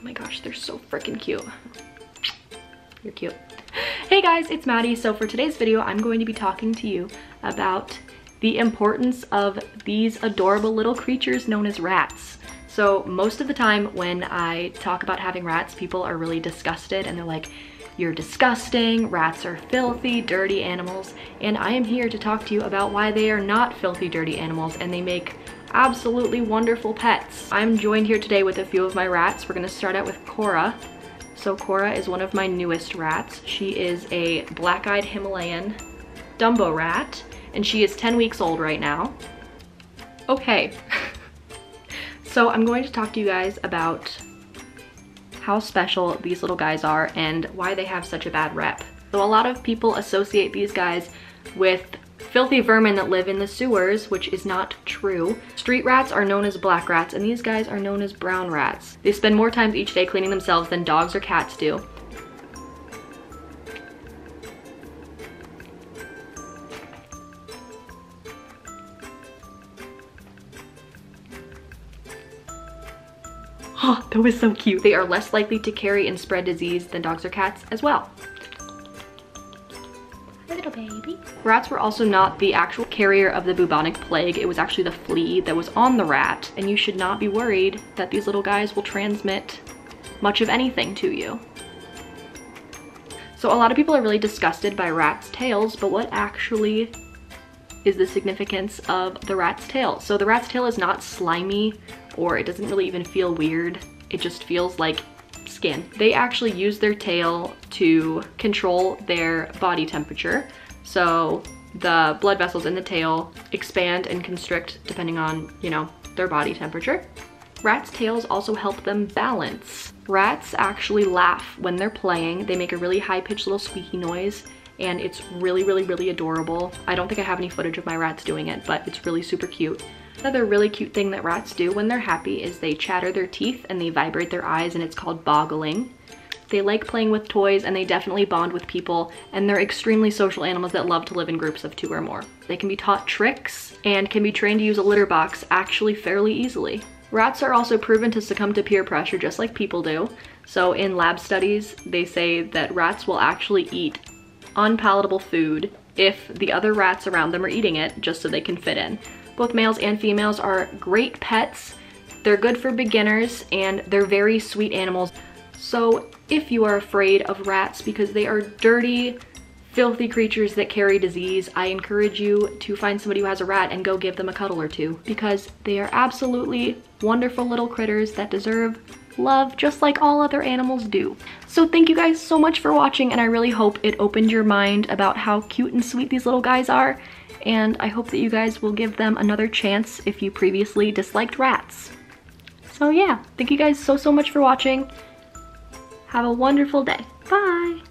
Oh my gosh, they're so freaking cute. You're cute. Hey guys, it's Maddie. So for today's video, I'm going to be talking to you about the importance of these adorable little creatures known as rats. So most of the time when I talk about having rats, people are really disgusted and they're like, "You're disgusting, rats are filthy, dirty animals." And I am here to talk to you about why they are not filthy, dirty animals and they make absolutely wonderful pets. I'm joined here today with a few of my rats. We're gonna start out with Cora. So Cora is one of my newest rats. She is a black-eyed Himalayan Dumbo rat, and she is 10 weeks old right now. Okay. So I'm going to talk to you guys about how special these little guys are and why they have such a bad rep. So a lot of people associate these guys with filthy vermin that live in the sewers, which is not true. Street rats are known as black rats, and these guys are known as brown rats. They spend more time each day cleaning themselves than dogs or cats do. Oh, that was so cute. They are less likely to carry and spread disease than dogs or cats as well. Little baby. Rats were also not the actual carrier of the bubonic plague. It was actually the flea that was on the rat, and you should not be worried that these little guys will transmit much of anything to you. So a lot of people are really disgusted by rats' tails, but what actually is the significance of the rat's tail? So the rat's tail is not slimy, or it doesn't really even feel weird. It just feels like skin. They actually use their tail to control their body temperature. So the blood vessels in the tail expand and constrict depending on, you know, their body temperature. Rats' tails also help them balance. Rats actually laugh when they're playing. They make a really high-pitched little squeaky noise, and it's really, really, really adorable. I don't think I have any footage of my rats doing it, but it's really super cute. Another really cute thing that rats do when they're happy is they chatter their teeth and they vibrate their eyes, and it's called boggling. They like playing with toys, and they definitely bond with people, and they're extremely social animals that love to live in groups of 2 or more. They can be taught tricks and can be trained to use a litter box actually fairly easily. Rats are also proven to succumb to peer pressure just like people do. So in lab studies, they say that rats will actually eat unpalatable food if the other rats around them are eating it just so they can fit in. Both males and females are great pets. They're good for beginners, and they're very sweet animals. So if you are afraid of rats because they are dirty, filthy creatures that carry disease, I encourage you to find somebody who has a rat and go give them a cuddle or two, because they are absolutely wonderful little critters that deserve love just like all other animals do. So thank you guys so much for watching, and I really hope it opened your mind about how cute and sweet these little guys are, and I hope that you guys will give them another chance if you previously disliked rats. So yeah, thank you guys so much for watching. Have a wonderful day. Bye!